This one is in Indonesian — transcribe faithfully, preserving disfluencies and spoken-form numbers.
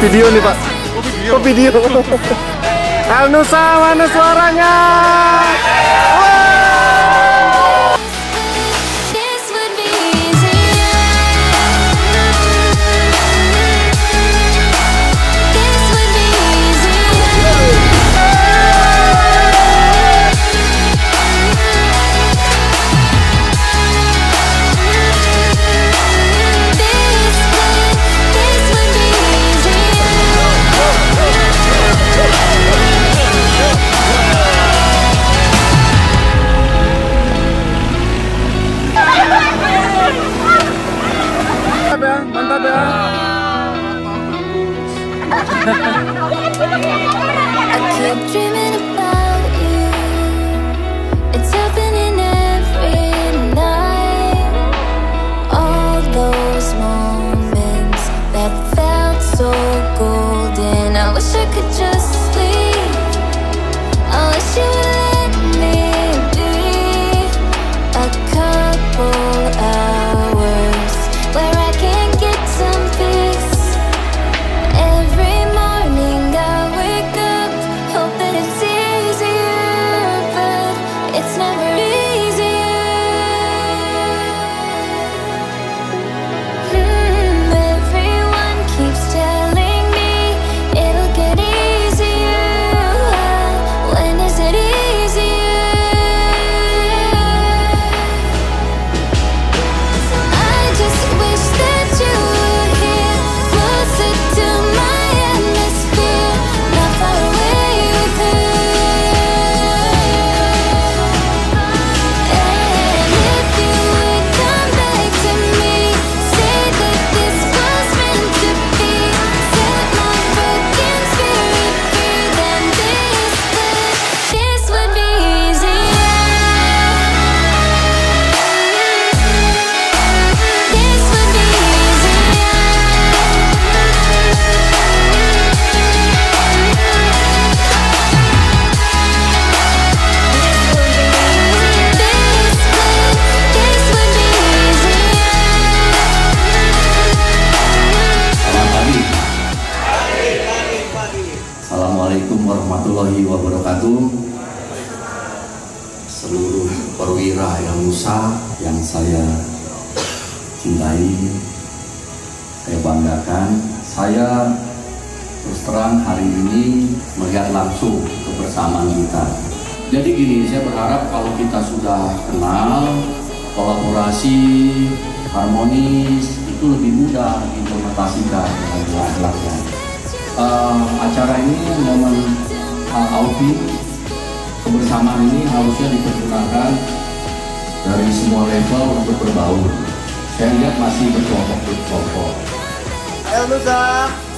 Video nih Pak. Oh video. Oh, video. ELNUSA, mana suaranya? Mantap ya. Assalamualaikum warahmatullahi wabarakatuh. Seluruh perwira ELNUSA yang saya cintai, saya banggakan. Saya terus terang hari ini melihat langsung kebersamaan kita. Jadi gini, saya berharap kalau kita sudah kenal, kolaborasi harmonis itu lebih mudah implementasikan dalam akhlaknya. Uh, acara ini momen uh, outfit kebersamaan ini harusnya dipergunakan dari semua level untuk berbaur. Saya lihat masih berkelompok-kelompok. ELNUSA.